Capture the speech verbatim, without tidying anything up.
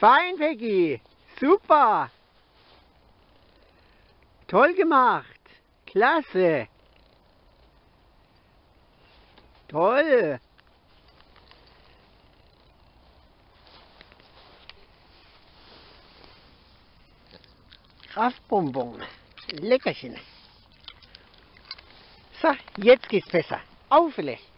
Fein, Peggy. Super. Toll gemacht. Klasse. Toll. Kraftbonbon. Leckerchen. So, jetzt geht's besser. Aufle.